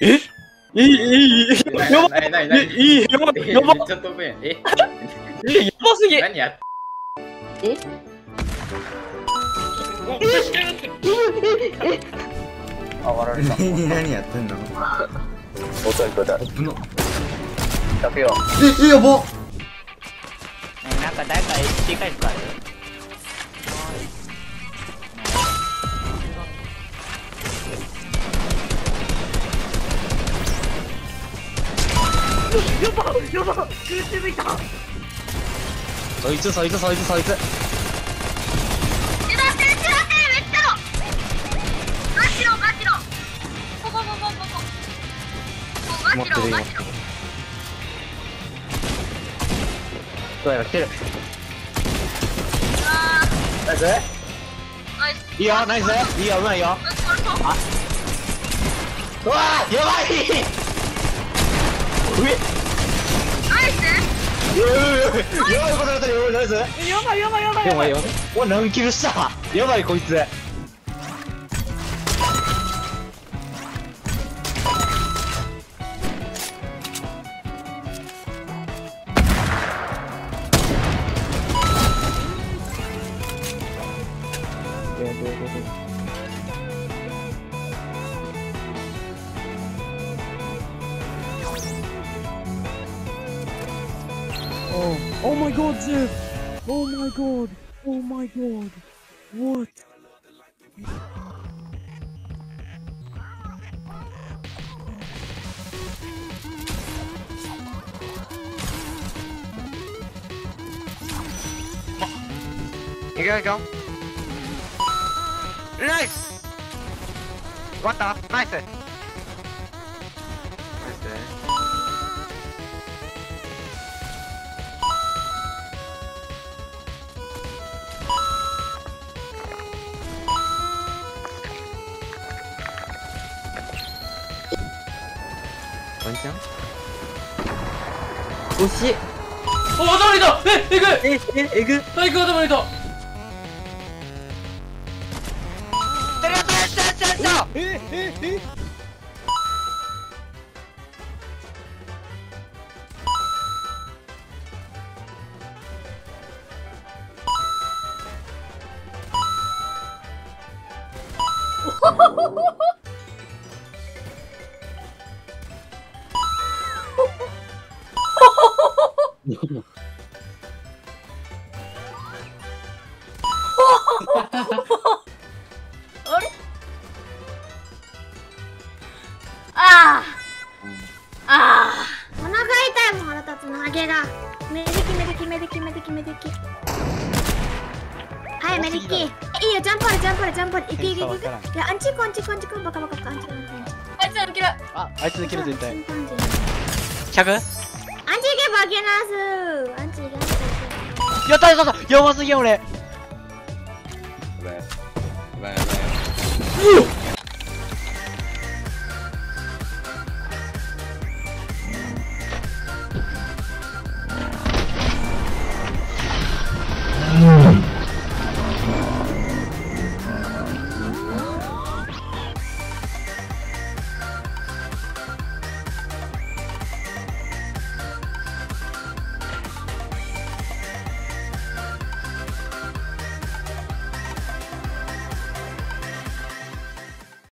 え？やばい。やばい。ちょっとごめん。やばすぎ。何やっ？え？あ、笑われた。何やってんの？お疲れだ。ぶの。だけよ。え、やば。なんか誰かHP返すから。やば空中向いた。そいつ。持ってるよ。どうやら来てる。ナイス。いいよ、ナイス。いいよ、うまいよ。あ。うわー、やばい。上。やばい。お前何キルした？やばいこいつ。Oh my god, Zip! Oh my god! What? You gotta go. Nice! What the? Nice.惜しい。お、頭にいた。えぐ。体育頭にいた。え。あれ？お腹痛いもん、腹立つの。ハゲがメデキ。はい、メデキいいよ。ジャンプある。いく。いや、アンチコンバカ。あいつ抜ける。全体100。アンチいけばあげなす。アンチいけば。やばすぎや俺。やばい。